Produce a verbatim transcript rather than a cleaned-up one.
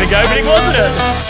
ago, but it wasn't it.